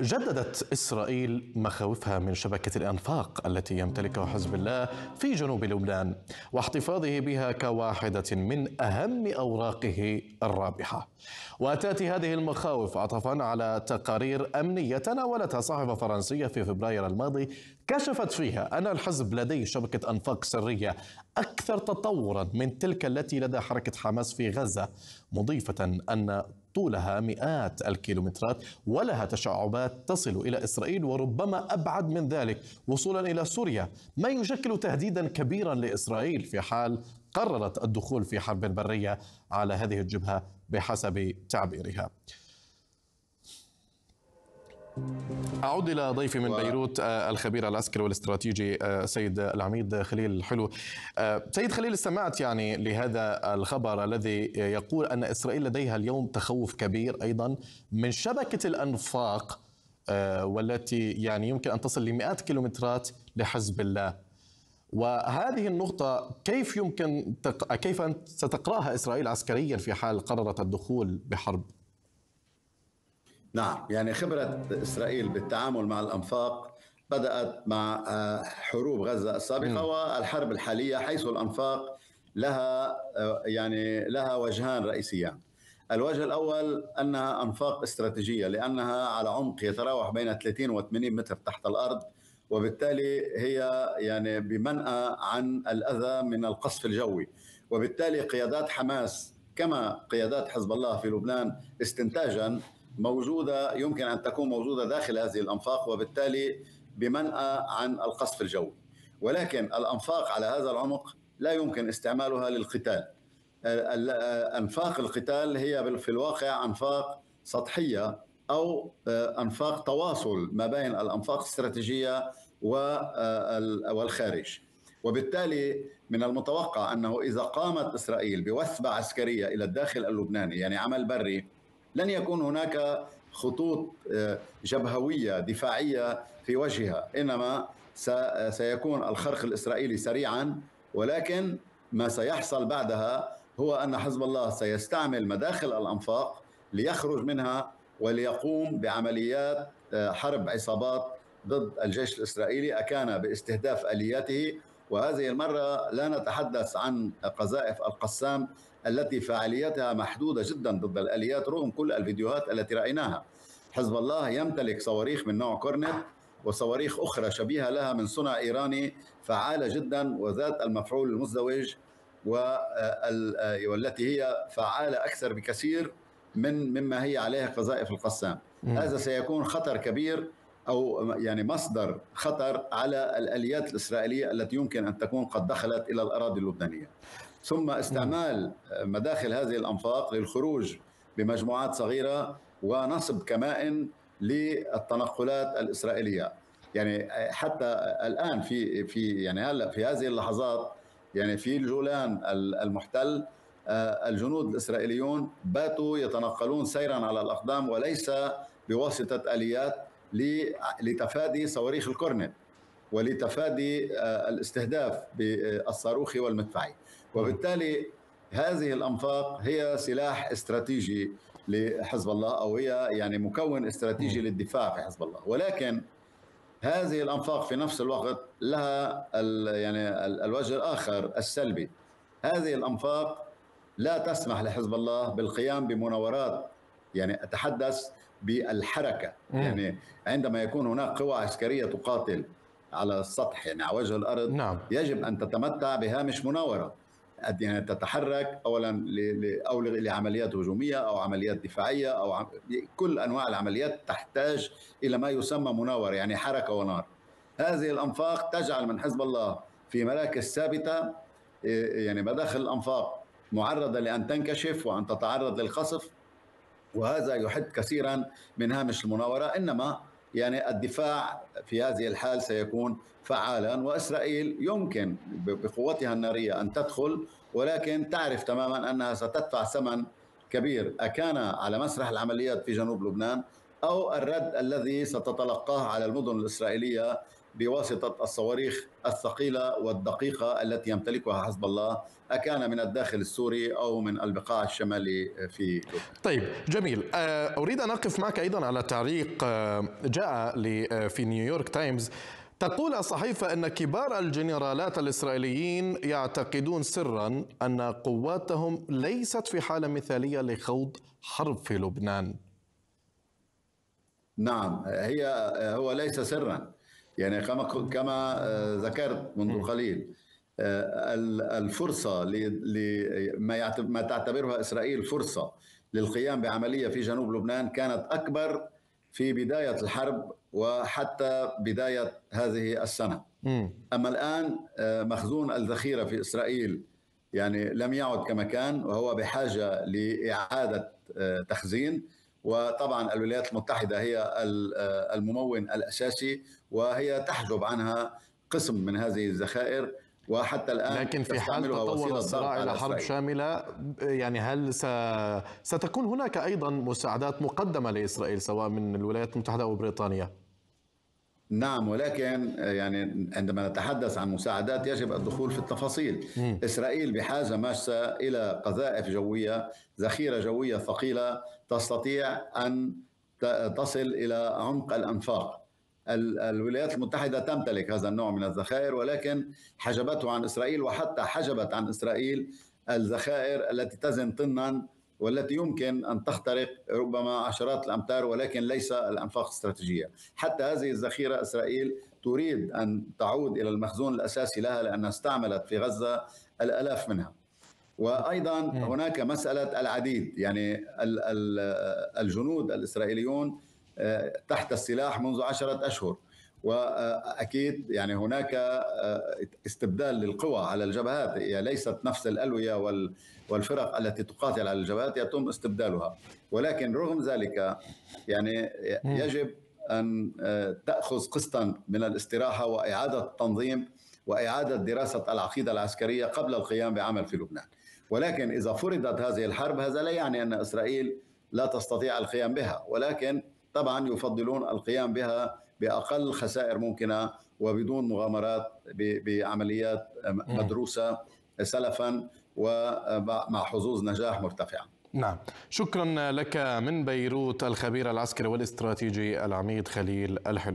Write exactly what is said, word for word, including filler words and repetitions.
جددت إسرائيل مخاوفها من شبكة الأنفاق التي يمتلكها حزب الله في جنوب لبنان واحتفاظه بها كواحدة من أهم أوراقه الرابحة. وأتت هذه المخاوف عطفا على تقارير أمنية تناولتها صحيفة فرنسية في فبراير الماضي كشفت فيها أن الحزب لديه شبكة أنفاق سرية أكثر تطورا من تلك التي لدى حركة حماس في غزة، مضيفة أن طولها مئات الكيلومترات ولها تشعبات تصل إلى إسرائيل وربما أبعد من ذلك وصولا إلى سوريا، ما يشكل تهديدا كبيرا لإسرائيل في حال قررت الدخول في حرب برية على هذه الجبهة بحسب تعبيرها. أعود إلى ضيفي من بيروت الخبير العسكري والاستراتيجي سيد العميد خليل الحلو. سيد خليل، استمعت يعني لهذا الخبر الذي يقول أن إسرائيل لديها اليوم تخوف كبير أيضا من شبكة الأنفاق والتي يعني يمكن أن تصل لمئات كيلومترات لحزب الله، وهذه النقطة كيف يمكن تق... كيف ستقرأها إسرائيل عسكريا في حال قررت الدخول بحرب؟ نعم، يعني خبرة إسرائيل بالتعامل مع الأنفاق بدأت مع حروب غزة السابقة والحرب الحالية، حيث الأنفاق لها يعني لها وجهان رئيسيان. الوجه الأول أنها أنفاق استراتيجية لأنها على عمق يتراوح بين ثلاثين وثمانين متر تحت الأرض، وبالتالي هي يعني بمنأى عن الأذى من القصف الجوي، وبالتالي قيادات حماس كما قيادات حزب الله في لبنان استنتاجاً موجودة يمكن أن تكون موجودة داخل هذه الأنفاق، وبالتالي بمنأى عن القصف الجوي. ولكن الأنفاق على هذا العمق لا يمكن استعمالها للقتال. أنفاق القتال هي في الواقع أنفاق سطحية أو أنفاق تواصل ما بين الأنفاق الاستراتيجية والخارج، وبالتالي من المتوقع أنه إذا قامت إسرائيل بوثبة عسكرية إلى الداخل اللبناني، يعني عمل بري، لن يكون هناك خطوط جبهوية دفاعية في وجهها، إنما سيكون الخرق الإسرائيلي سريعا. ولكن ما سيحصل بعدها هو أن حزب الله سيستعمل مداخل الأنفاق ليخرج منها وليقوم بعمليات حرب عصابات ضد الجيش الإسرائيلي، أكان باستهداف آلياته. وهذه المرة لا نتحدث عن قذائف القسام التي فعاليتها محدودة جدا ضد الآليات رغم كل الفيديوهات التي رأيناها. حزب الله يمتلك صواريخ من نوع كورنيت وصواريخ أخرى شبيهة لها من صنع إيراني فعالة جدا وذات المفعول المزدوج، والتي هي فعالة أكثر بكثير من مما هي عليها قذائف القسام. هذا سيكون خطر كبير أو يعني مصدر خطر على الآليات الإسرائيلية التي يمكن أن تكون قد دخلت إلى الأراضي اللبنانية، ثم استعمال مداخل هذه الأنفاق للخروج بمجموعات صغيرة ونصب كمائن للتنقلات الإسرائيلية. يعني حتى الآن في في يعني هلا في هذه اللحظات يعني في الجولان المحتل الجنود الإسرائيليون باتوا يتنقلون سيرا على الأقدام وليس بواسطة آليات، لتفادي صواريخ الكورنيت ولتفادي الاستهداف بالصاروخي والمدفعي. وبالتالي هذه الأنفاق هي سلاح استراتيجي لحزب الله، أو هي يعني مكون استراتيجي للدفاع في حزب الله. ولكن هذه الأنفاق في نفس الوقت لها يعني الوجه الآخر السلبي. هذه الأنفاق لا تسمح لحزب الله بالقيام بمناورات، يعني أتحدث بالحركة، يعني عندما يكون هناك قوى عسكرية تقاتل على السطح يعني على وجه الأرض، نعم، يجب أن تتمتع بهامش مناورة، يعني تتحرك أولا أو لعمليات هجومية أو عمليات دفاعية أو عم... كل أنواع العمليات تحتاج إلى ما يسمى مناورة، يعني حركة ونار. هذه الأنفاق تجعل من حزب الله في مراكز ثابتة، يعني مداخل الأنفاق معرضة لأن تنكشف وأن تتعرض للقصف، وهذا يحد كثيرا من هامش المناورة. إنما يعني الدفاع في هذه الحال سيكون فعالا، وإسرائيل يمكن بقوتها النارية أن تدخل، ولكن تعرف تماما أنها ستدفع ثمن كبير، أكان على مسرح العمليات في جنوب لبنان أو الرد الذي ستتلقاه على المدن الإسرائيلية بواسطة الصواريخ الثقيلة والدقيقة التي يمتلكها حزب الله أكان من الداخل السوري أو من البقاع الشمالي في لبنان. طيب جميل، أريد أن أقف معك أيضا على تعليق جاء في نيويورك تايمز، تقول الصحيفة أن كبار الجنرالات الإسرائيليين يعتقدون سرا أن قواتهم ليست في حالة مثالية لخوض حرب في لبنان. نعم، هي هو ليس سرا، يعني كما كما ذكرت منذ قليل، الفرصة لما ما تعتبرها إسرائيل فرصة للقيام بعملية في جنوب لبنان كانت أكبر في بداية الحرب وحتى بداية هذه السنة. أما الآن مخزون الذخيرة في إسرائيل يعني لم يعد كما كان، وهو بحاجة لإعادة تخزين، وطبعا الولايات المتحدة هي الممول الأساسي وهي تحجب عنها قسم من هذه الذخائر وحتى الآن. لكن في حال تطور الصراع إلى حرب شاملة، يعني هل ستكون هناك أيضا مساعدات مقدمة لإسرائيل سواء من الولايات المتحدة أو بريطانيا؟ نعم، ولكن يعني عندما نتحدث عن مساعدات يجب الدخول في التفاصيل. م. إسرائيل بحاجة ماسة إلى قذائف جوية، ذخيرة جوية ثقيلة تستطيع أن تصل إلى عمق الأنفاق. الولايات المتحدة تمتلك هذا النوع من الذخائر ولكن حجبته عن إسرائيل، وحتى حجبت عن إسرائيل الذخائر التي تزن طنا والتي يمكن أن تخترق ربما عشرات الأمتار ولكن ليس الأنفاق استراتيجية. حتى هذه الذخيرة إسرائيل تريد أن تعود إلى المخزون الأساسي لها لأنها استعملت في غزة الألاف منها. وأيضا هناك مسألة العديد، يعني الجنود الإسرائيليون تحت السلاح منذ عشرة أشهر، وأكيد يعني هناك استبدال للقوى على الجبهات، هي ليست نفس الألوية والفرق التي تقاتل على الجبهات يتم استبدالها، ولكن رغم ذلك يعني يجب أن تأخذ قسطا من الاستراحة وإعادة التنظيم وإعادة دراسة العقيدة العسكرية قبل القيام بعمل في لبنان. ولكن إذا فرضت هذه الحرب هذا لا يعني أن إسرائيل لا تستطيع القيام بها، ولكن طبعا يفضلون القيام بها بأقل خسائر ممكنة وبدون مغامرات بعمليات مدروسة سلفا ومع حظوظ نجاح مرتفعة. نعم، شكرا لك من بيروت الخبير العسكري والاستراتيجي العميد خليل الحلو.